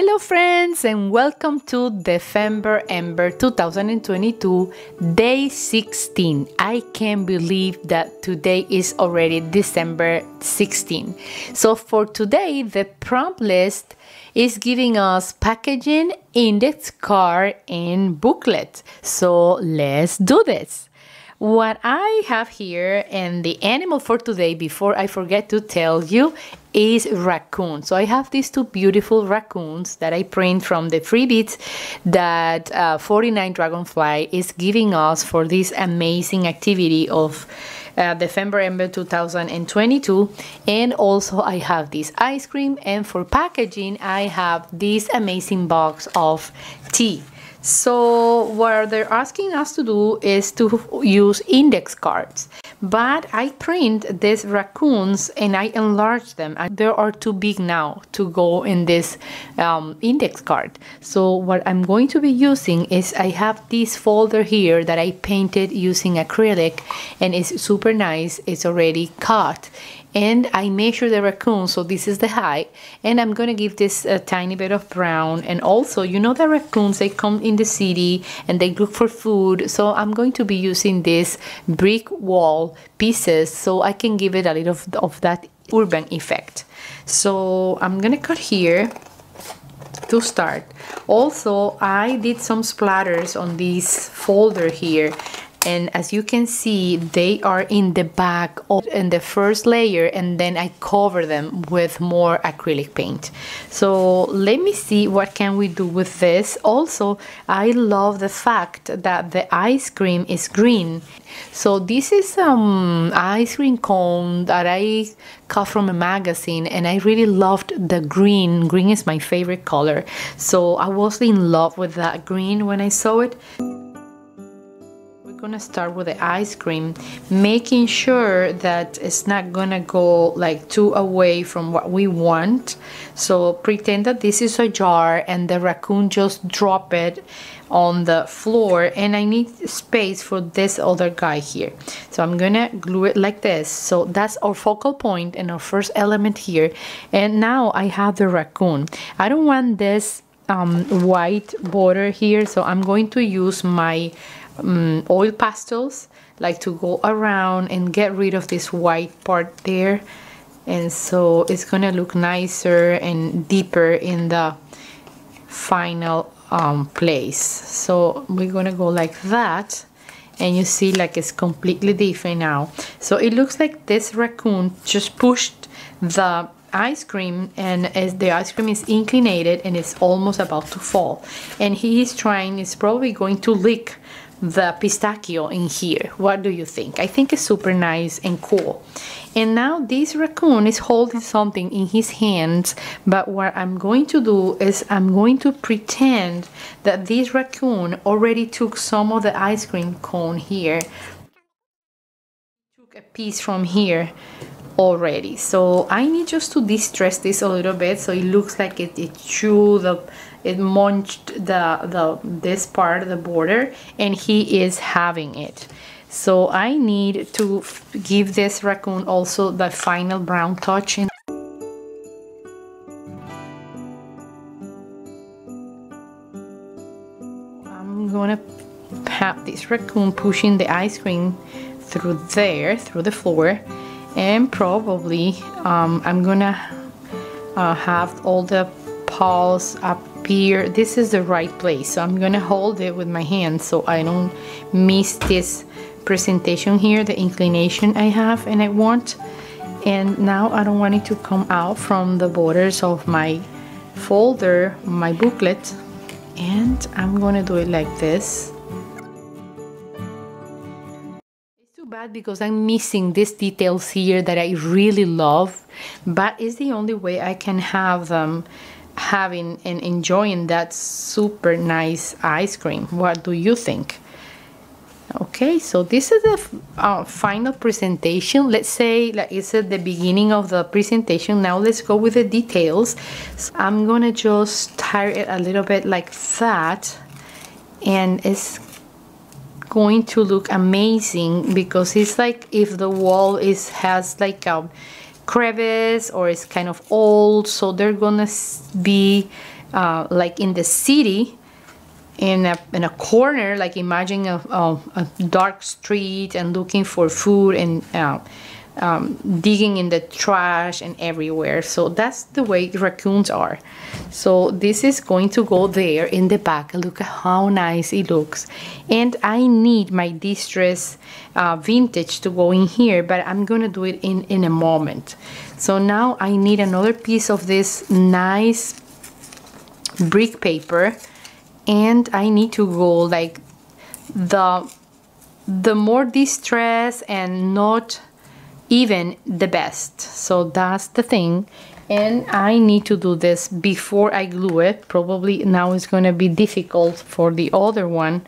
Hello friends and welcome to Dephemberember 2022 day 16. I can't believe that today is already December 16. So for today the prompt list is giving us packaging, index card and booklet. So let's do this. What I have here and the animal for today, before I forget to tell you, is raccoon. So I have these two beautiful raccoons that I print from the freebies that 49 Dragonfly is giving us for this amazing activity of Dephemberember 2022. And also I have this ice cream, and for packaging I have this amazing box of tea. So what they're asking us to do is to use index cards, but I print these raccoons and I enlarge them, and they are too big now to go in this index card. So what I'm going to be using is, I have this folder here that I painted using acrylic and it's super nice, it's already cut. And I measure the raccoon, so this is the height, and I'm gonna give this a tiny bit of brown. And also, you know, the raccoons, they come in the city and they look for food, so I'm going to be using this brick wall pieces so I can give it a little of that urban effect. So I'm gonna cut here to start. Also, I did some splatters on this folder here, and as you can see, they are in the back in the first layer, and then I cover them with more acrylic paint. So let me see what can we do with this. Also, I love the fact that the ice cream is green. So this is some ice cream cone that I cut from a magazine, and I really loved the green. Green is my favorite color. So I was in love with that green when I saw it. Gonna start with the ice cream, making sure that it's not gonna go like too away from what we want. So pretend that this is a jar and the raccoon just drop it on the floor, and I need space for this other guy here, so I'm gonna glue it like this. So that's our focal point and our first element here. And now I have the raccoon. I don't want this white border here, so I'm going to use my oil pastels, like, to go around and get rid of this white part there, and so it's gonna look nicer and deeper in the final place. So we're gonna go like that, and you see, like, it's completely different now. So it looks like this raccoon just pushed the ice cream, and as the ice cream is inclinated and it's almost about to fall, and he is trying, it's probably going to lick the pistachio in here. What do you think? I think it's super nice and cool. And now this raccoon is holding something in his hands, but what I'm going to do is I'm going to pretend that this raccoon already took some of the ice cream cone here, took a piece from here already. So I need just to distress this a little bit, so it looks like it chewed up, it munched this part of the border, and he is having it. So I need to give this raccoon also the final brown touch. And I'm gonna have this raccoon pushing the ice cream through there, through the floor. And probably I'm gonna have all the paws up here. This is the right place, so I'm gonna hold it with my hand so I don't miss this presentation here, the inclination I have and I want. And now I don't want it to come out from the borders of my folder, my booklet, and I'm gonna do it like this. Bad because I'm missing these details here that I really love, but it's the only way I can have them having and enjoying that super nice ice cream. What do you think? Okay, so this is the final presentation. Let's say, like, it's at the beginning of the presentation. Now let's go with the details. So I'm gonna just tire it a little bit like that, and it's going to look amazing because it's like if the wall has like a crevice or it's kind of old, so they're gonna be like in the city, in a corner, like imagine a dark street and looking for food and digging in the trash and everywhere. So that's the way raccoons are. So this is going to go there in the back. Look at how nice it looks. And I need my distress vintage to go in here, but I'm gonna do it in a moment. So now I need another piece of this nice brick paper, and I need to go like the more distress and not even the best. So that's the thing, and I need to do this before I glue it. Probably now it's going to be difficult for the other one,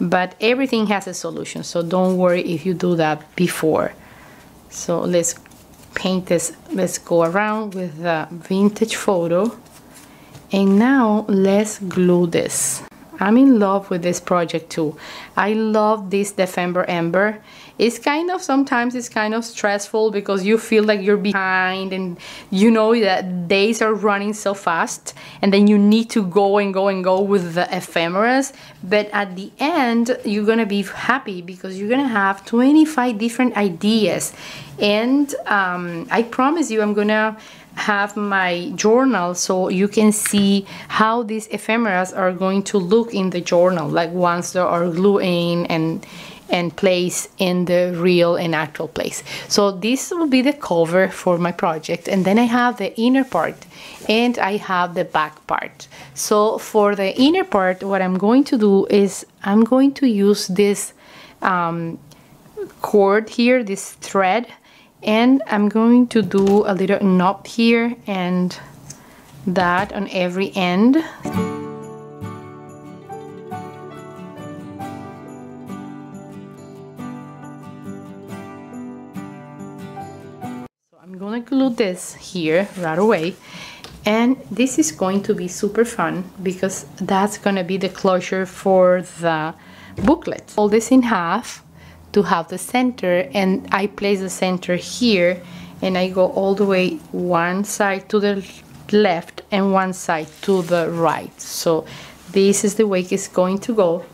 but everything has a solution, so don't worry if you do that before. So let's paint this. Let's go around with the vintage photo, and now let's glue this. I'm in love with this project too. I love this Dephemberember. It's kind of, sometimes it's kind of stressful because you feel like you're behind and you know that days are running so fast, and then you need to go and go and go with the ephemeras. But at the end, you're gonna be happy because you're gonna have 25 different ideas. And I promise you, I'm gonna have my journal so you can see how these ephemeras are going to look in the journal, like once they are glued in and placed in the real and actual place. So this will be the cover for my project, and then I have the inner part and I have the back part. So for the inner part, what I'm going to do is I'm going to use this cord here, this thread, and I'm going to do a little knot here and that on every end. So I'm gonna glue this here right away, and this is going to be super fun because that's gonna be the closure for the booklet. Fold this in half to have the center, and I place the center here, and I go all the way one side to the left and one side to the right. So this is the way it's going to go.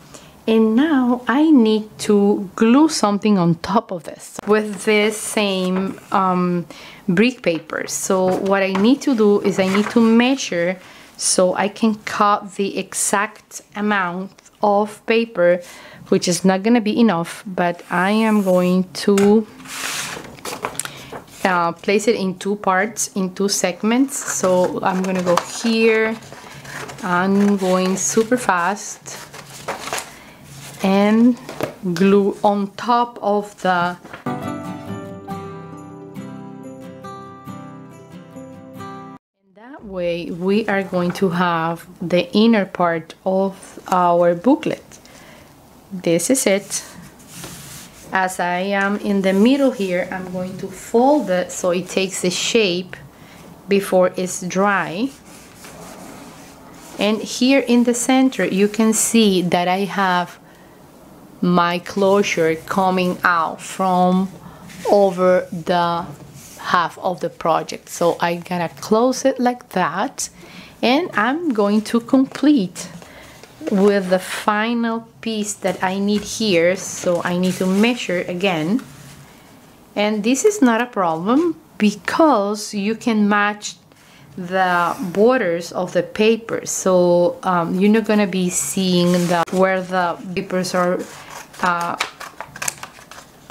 And now I need to glue something on top of this with this same brick paper. So what I need to do is I need to measure so I can cut the exact amount of paper, which is not gonna be enough, but I am going to place it in two parts, in two segments. So I'm gonna go here, I'm going super fast, and glue on top of the way. We are going to have the inner part of our booklet. This is it. As I am in the middle here, I'm going to fold it so it takes the shape before it's dry. And here in the center, you can see that I have my closure coming out from over the half of the project. So I'm gonna close it like that, and I'm going to complete with the final piece that I need here. So I need to measure again, and this is not a problem because you can match the borders of the paper. So you're not gonna be seeing where the papers are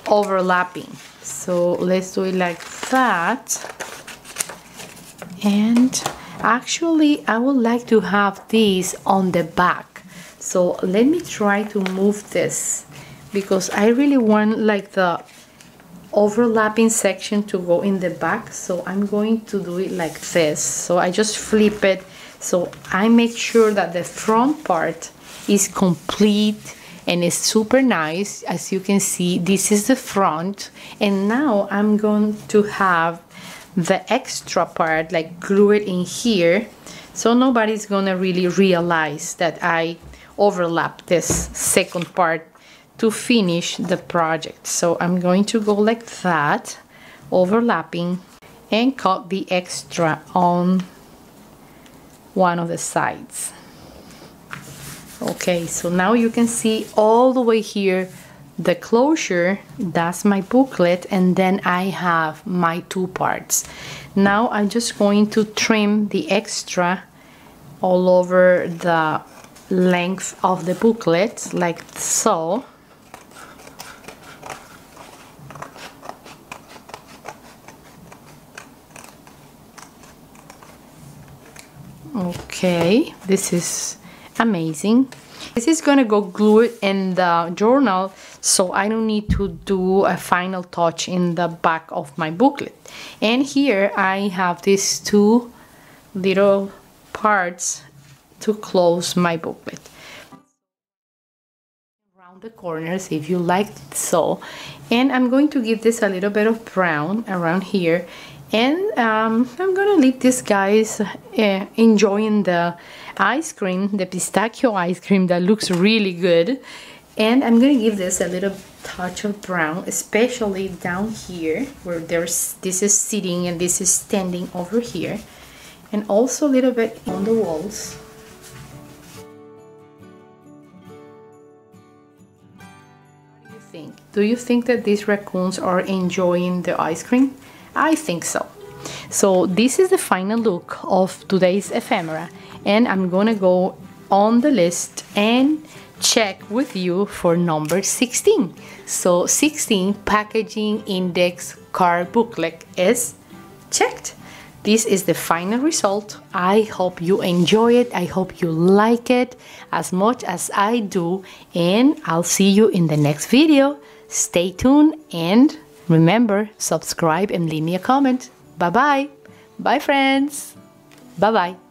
overlapping. So let's do it like that. And actually I would like to have these on the back. So let me try to move this because I really want like the overlapping section to go in the back. So I'm going to do it like this. So I just flip it. So I make sure that the front part is complete and it's super nice. As you can see, this is the front. And now I'm going to have the extra part, like glue it in here. So nobody's gonna really realize that I overlap this second part to finish the project. So I'm going to go like that, overlapping, and cut the extra on one of the sides. Okay, so now you can see all the way here the closure. That's my booklet, and then I have my two parts. Now I'm just going to trim the extra all over the length of the booklet, like so. Okay, this is amazing. This is gonna go glued in the journal, so I don't need to do a final touch in the back of my booklet. And here I have these two little parts to close my booklet. Around the corners if you like it so. And I'm going to give this a little bit of brown around here. And I'm gonna leave these guys enjoying the ice cream, the pistachio ice cream that looks really good. And I'm gonna give this a little touch of brown, especially down here where this is sitting and this is standing over here. And also a little bit on the walls. What do you think? Do you think that these raccoons are enjoying the ice cream? I think so. So this is the final look of today's ephemera, and I'm gonna go on the list and check with you for number 16. So 16 packaging index card booklet is checked. This is the final result. I hope you enjoy it. I hope you like it as much as I do, and I'll see you in the next video. Stay tuned, and remember, subscribe and leave me a comment. Bye-bye. Bye, friends. Bye-bye.